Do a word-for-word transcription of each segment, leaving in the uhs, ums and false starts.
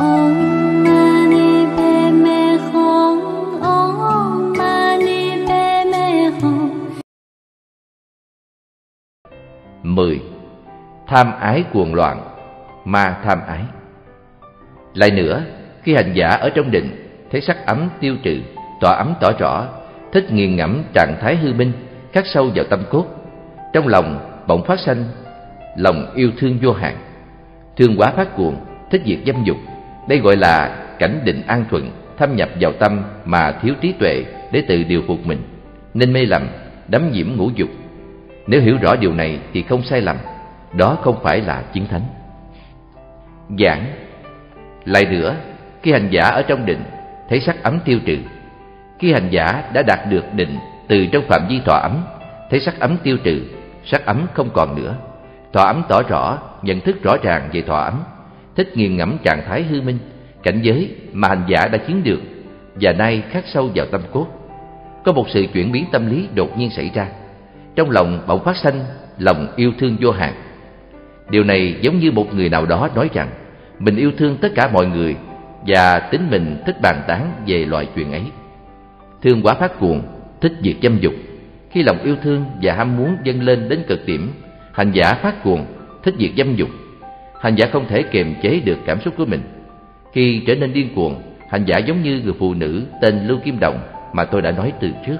mười. Tham ái cuồng loạn, ma tham ái. Lại nữa, khi hành giả ở trong định, thấy sắc ấm tiêu trừ, tỏa ấm tỏ rõ, thích nghiền ngẫm trạng thái hư minh, khắc sâu vào tâm cốt, trong lòng bỗng phát sanh lòng yêu thương vô hạn, thương quá phát cuồng, thích diệt dâm dục. Đây gọi là cảnh định an thuận, thâm nhập vào tâm mà thiếu trí tuệ để tự điều phục mình, nên mê lầm, đắm nhiễm ngũ dục. Nếu hiểu rõ điều này thì không sai lầm, đó không phải là chiến thánh. Giảng. Lại nữa, khi hành giả ở trong định, thấy sắc ấm tiêu trừ. Khi hành giả đã đạt được định từ trong phạm vi thọ ấm, thấy sắc ấm tiêu trừ, sắc ấm không còn nữa. Thọ ấm tỏ rõ, nhận thức rõ ràng về thọ ấm, thích nghiền ngẫm trạng thái hư minh, cảnh giới mà hành giả đã chiến được và nay khắc sâu vào tâm cốt. Có một sự chuyển biến tâm lý đột nhiên xảy ra, trong lòng bỗng phát sanh lòng yêu thương vô hạn. Điều này giống như một người nào đó nói rằng mình yêu thương tất cả mọi người và tính mình thích bàn tán về loại chuyện ấy. Thương quá phát cuồng, thích diệt dâm dục. Khi lòng yêu thương và ham muốn dâng lên đến cực điểm, hành giả phát cuồng, thích diệt dâm dục. Hành giả không thể kiềm chế được cảm xúc của mình. Khi trở nên điên cuồng, hành giả giống như người phụ nữ tên Lưu Kim Đồng mà tôi đã nói từ trước.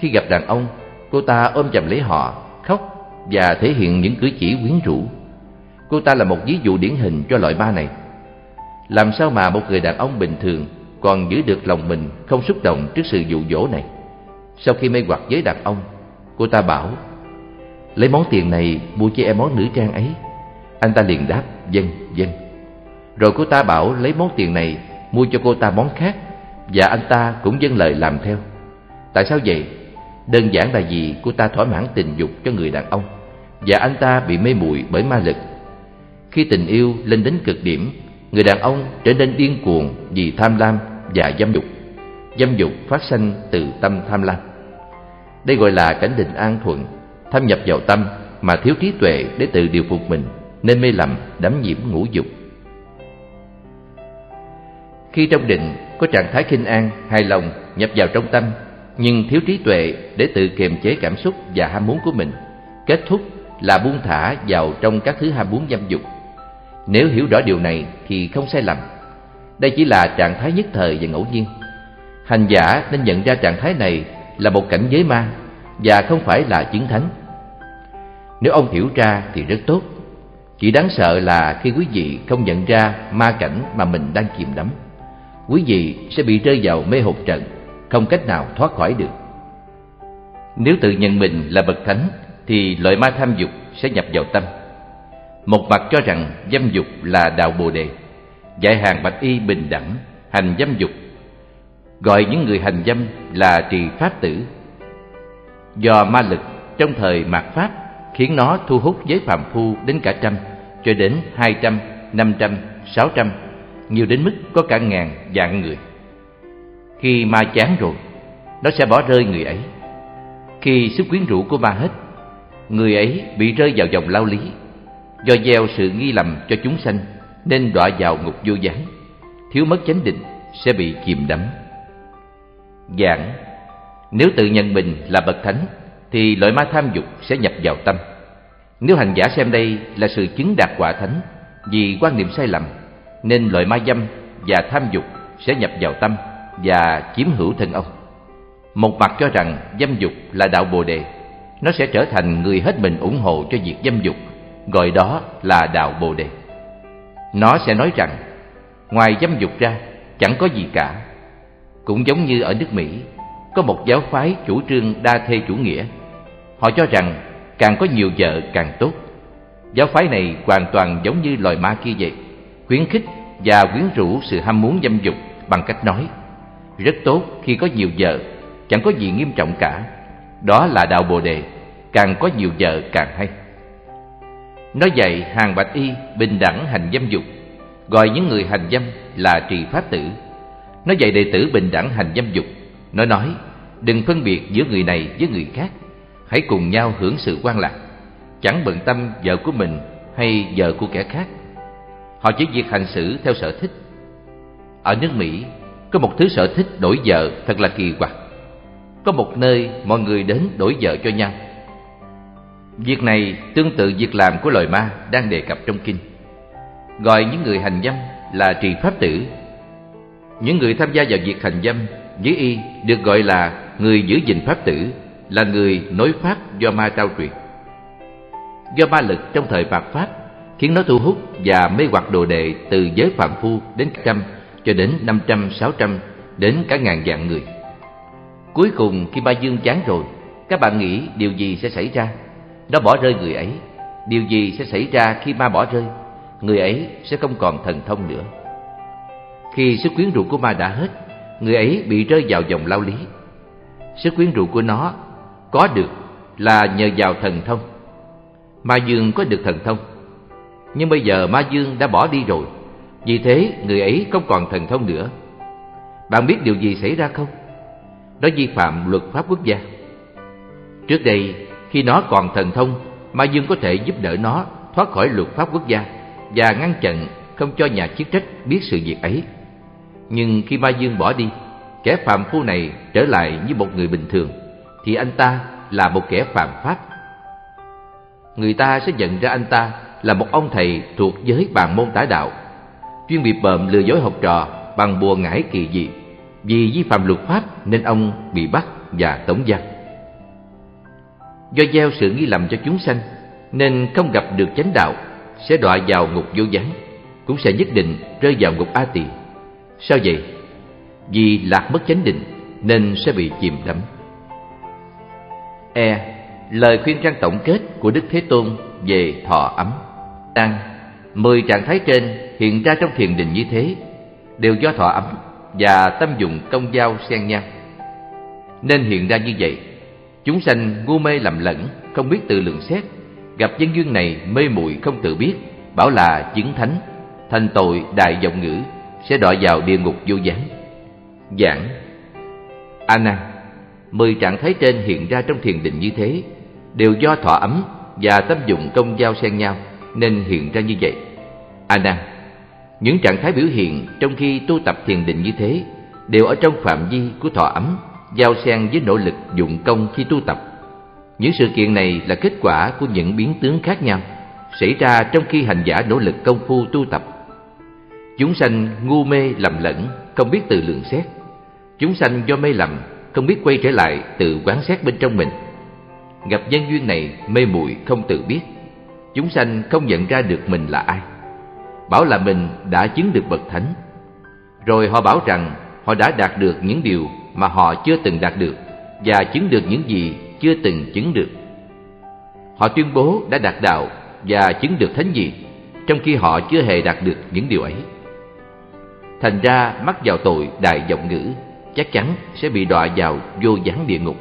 Khi gặp đàn ông, cô ta ôm chầm lấy họ, khóc và thể hiện những cử chỉ quyến rũ. Cô ta là một ví dụ điển hình cho loại ma này. Làm sao mà một người đàn ông bình thường còn giữ được lòng mình không xúc động trước sự dụ dỗ này? Sau khi mê hoặc với đàn ông, cô ta bảo: "Lấy món tiền này mua cho em món nữ trang ấy." Anh ta liền đáp: "Vâng, vâng." Rồi cô ta bảo lấy món tiền này mua cho cô ta món khác, và anh ta cũng dâng lời làm theo. Tại sao vậy? Đơn giản là vì cô ta thỏa mãn tình dục cho người đàn ông, và anh ta bị mê muội bởi ma lực. Khi tình yêu lên đến cực điểm, người đàn ông trở nên điên cuồng vì tham lam và dâm dục. Dâm dục phát sanh từ tâm tham lam. Đây gọi là cảnh định an thuận, thâm nhập vào tâm mà thiếu trí tuệ để tự điều phục mình, nên mê lầm, đắm nhiễm ngũ dục. Khi trong định có trạng thái khinh an, hài lòng nhập vào trong tâm, nhưng thiếu trí tuệ để tự kiềm chế cảm xúc và ham muốn của mình, kết thúc là buông thả vào trong các thứ ham muốn dâm dục. Nếu hiểu rõ điều này thì không sai lầm. Đây chỉ là trạng thái nhất thời và ngẫu nhiên. Hành giả nên nhận ra trạng thái này là một cảnh giới ma và không phải là chứng thánh. Nếu ông hiểu ra thì rất tốt. Chỉ đáng sợ là khi quý vị không nhận ra ma cảnh mà mình đang chìm đắm, quý vị sẽ bị rơi vào mê hồn trận, không cách nào thoát khỏi được. Nếu tự nhận mình là bậc thánh thì loại ma tham dục sẽ nhập vào tâm. Một mặt cho rằng dâm dục là đạo Bồ Đề, dạy hàng bạch y bình đẳng hành dâm dục, gọi những người hành dâm là trì pháp tử. Do ma lực trong thời mạt Pháp khiến nó thu hút giới phàm phu đến cả trăm, cho đến hai trăm, năm trăm, sáu trăm, nhiều đến mức có cả ngàn vạn người. Khi ma chán rồi, nó sẽ bỏ rơi người ấy. Khi sức quyến rũ của ma hết, người ấy bị rơi vào vòng lao lý, do gieo sự nghi lầm cho chúng sanh nên đọa vào ngục vô gián. Thiếu mất chánh định sẽ bị chìm đắm. Giảng. Nếu tự nhận mình là bậc thánh thì loại ma tham dục sẽ nhập vào tâm. Nếu hành giả xem đây là sự chứng đạt quả thánh, vì quan niệm sai lầm nên loại ma dâm và tham dục sẽ nhập vào tâm và chiếm hữu thân ông. Một mặt cho rằng dâm dục là đạo Bồ Đề, nó sẽ trở thành người hết mình ủng hộ cho việc dâm dục, gọi đó là đạo Bồ Đề. Nó sẽ nói rằng ngoài dâm dục ra chẳng có gì cả. Cũng giống như ở nước Mỹ, có một giáo phái chủ trương đa thê chủ nghĩa. Họ cho rằng càng có nhiều vợ càng tốt. Giáo phái này hoàn toàn giống như loài ma kia vậy, khuyến khích và quyến rũ sự ham muốn dâm dục bằng cách nói: rất tốt khi có nhiều vợ, chẳng có gì nghiêm trọng cả. Đó là đạo Bồ Đề, càng có nhiều vợ càng hay. Nó dạy hàng bạch y bình đẳng hành dâm dục, gọi những người hành dâm là trì pháp tử. Nó dạy đệ tử bình đẳng hành dâm dục. Nó nói đừng phân biệt giữa người này với người khác, hãy cùng nhau hưởng sự quan lạc, chẳng bận tâm vợ của mình hay vợ của kẻ khác. Họ chỉ việc hành xử theo sở thích. Ở nước Mỹ, có một thứ sở thích đổi vợ thật là kỳ quặc. Có một nơi mọi người đến đổi vợ cho nhau. Việc này tương tự việc làm của loài ma đang đề cập trong kinh. Gọi những người hành dâm là trì pháp tử. Những người tham gia vào việc hành dâm với y được gọi là người giữ gìn pháp tử, là người nối pháp do ma trao truyền. Do ma lực trong thời Mạt Pháp khiến nó thu hút và mê hoặc đồ đệ từ giới phàm phu đến trăm cho đến năm trăm, sáu trăm, đến cả ngàn vạn người. Cuối cùng khi ma dương chán rồi, các bạn nghĩ điều gì sẽ xảy ra? Nó bỏ rơi người ấy. Điều gì sẽ xảy ra khi ma bỏ rơi? Người ấy sẽ không còn thần thông nữa. Khi sức quyến rũ của ma đã hết, người ấy bị rơi vào vòng lao lý. Sức quyến rũ của nó có được là nhờ vào thần thông. Ma dương có được thần thông, nhưng bây giờ ma dương đã bỏ đi rồi, vì thế người ấy không còn thần thông nữa. Bạn biết điều gì xảy ra không? Nó vi phạm luật pháp quốc gia. Trước đây, khi nó còn thần thông, ma dương có thể giúp đỡ nó thoát khỏi luật pháp quốc gia và ngăn chặn không cho nhà chức trách biết sự việc ấy. Nhưng khi ma dương bỏ đi, kẻ phạm phu này trở lại như một người bình thường, thì anh ta là một kẻ phạm pháp. Người ta sẽ nhận ra anh ta là một ông thầy thuộc giới bàn môn tả đạo, chuyên bị bợm lừa dối học trò bằng bùa ngải kỳ dị. Vì vi phạm luật pháp nên ông bị bắt và tống giam. Do gieo sự nghi lầm cho chúng sanh nên không gặp được chánh đạo, sẽ đọa vào ngục vô gián, cũng sẽ nhất định rơi vào ngục A Tỳ. Sao vậy? Vì lạc mất chánh định nên sẽ bị chìm đắm. E. Lời khuyên răn tổng kết của Đức Thế Tôn về thọ ấm. Rằng mười trạng thái trên hiện ra trong thiền định như thế đều do thọ ấm và tâm dụng công giao xen nhau nên hiện ra như vậy. Chúng sanh ngu mê lầm lẫn, không biết tự lượng xét, gặp nhân duyên này mê muội không tự biết, bảo là chứng thánh, thành tội đại vọng ngữ, sẽ đọa vào địa ngục vô gián. Giảng: A-nan, mười trạng thái trên hiện ra trong thiền định như thế đều do thọ ấm và tâm dụng công giao xen nhau nên hiện ra như vậy. A-nan, những trạng thái biểu hiện trong khi tu tập thiền định như thế đều ở trong phạm vi của thọ ấm, giao xen với nỗ lực dụng công khi tu tập. Những sự kiện này là kết quả của những biến tướng khác nhau xảy ra trong khi hành giả nỗ lực công phu tu tập. Chúng sanh ngu mê lầm lẫn, không biết tự lượng xét. Chúng sanh do mê lầm, không biết quay trở lại tự quán xét bên trong mình. Gặp nhân duyên này mê muội không tự biết. Chúng sanh không nhận ra được mình là ai, bảo là mình đã chứng được bậc thánh. Rồi họ bảo rằng họ đã đạt được những điều mà họ chưa từng đạt được và chứng được những gì chưa từng chứng được. Họ tuyên bố đã đạt đạo và chứng được thánh vị, trong khi họ chưa hề đạt được những điều ấy. Thành ra mắc vào tội đại vọng ngữ, chắc chắn sẽ bị đọa vào vô gián địa ngục.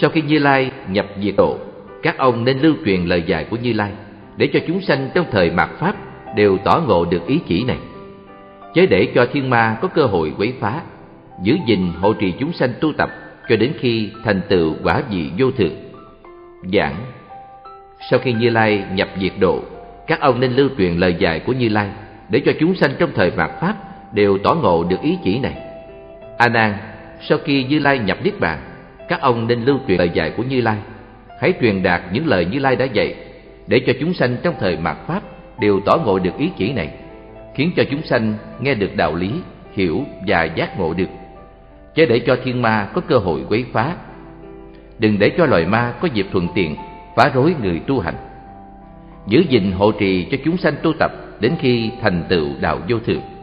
Sau khi Như Lai nhập diệt độ, các ông nên lưu truyền lời dạy của Như Lai để cho chúng sanh trong thời Mạt Pháp đều tỏ ngộ được ý chỉ này, chớ để cho thiên ma có cơ hội quấy phá. Giữ gìn hộ trì chúng sanh tu tập cho đến khi thành tựu quả vị vô thượng. Giảng: sau khi Như Lai nhập diệt độ, các ông nên lưu truyền lời dạy của Như Lai để cho chúng sanh trong thời Mạt Pháp đều tỏ ngộ được ý chỉ này. A-nan, sau khi Như Lai nhập niết bàn, các ông nên lưu truyền lời dạy của Như Lai. Hãy truyền đạt những lời Như Lai đã dạy để cho chúng sanh trong thời Mạt Pháp đều tỏ ngộ được ý chỉ này, khiến cho chúng sanh nghe được đạo lý, hiểu và giác ngộ được. Chớ để cho thiên ma có cơ hội quấy phá. Đừng để cho loài ma có dịp thuận tiện phá rối người tu hành. Giữ gìn hộ trì cho chúng sanh tu tập đến khi thành tựu đạo vô thượng.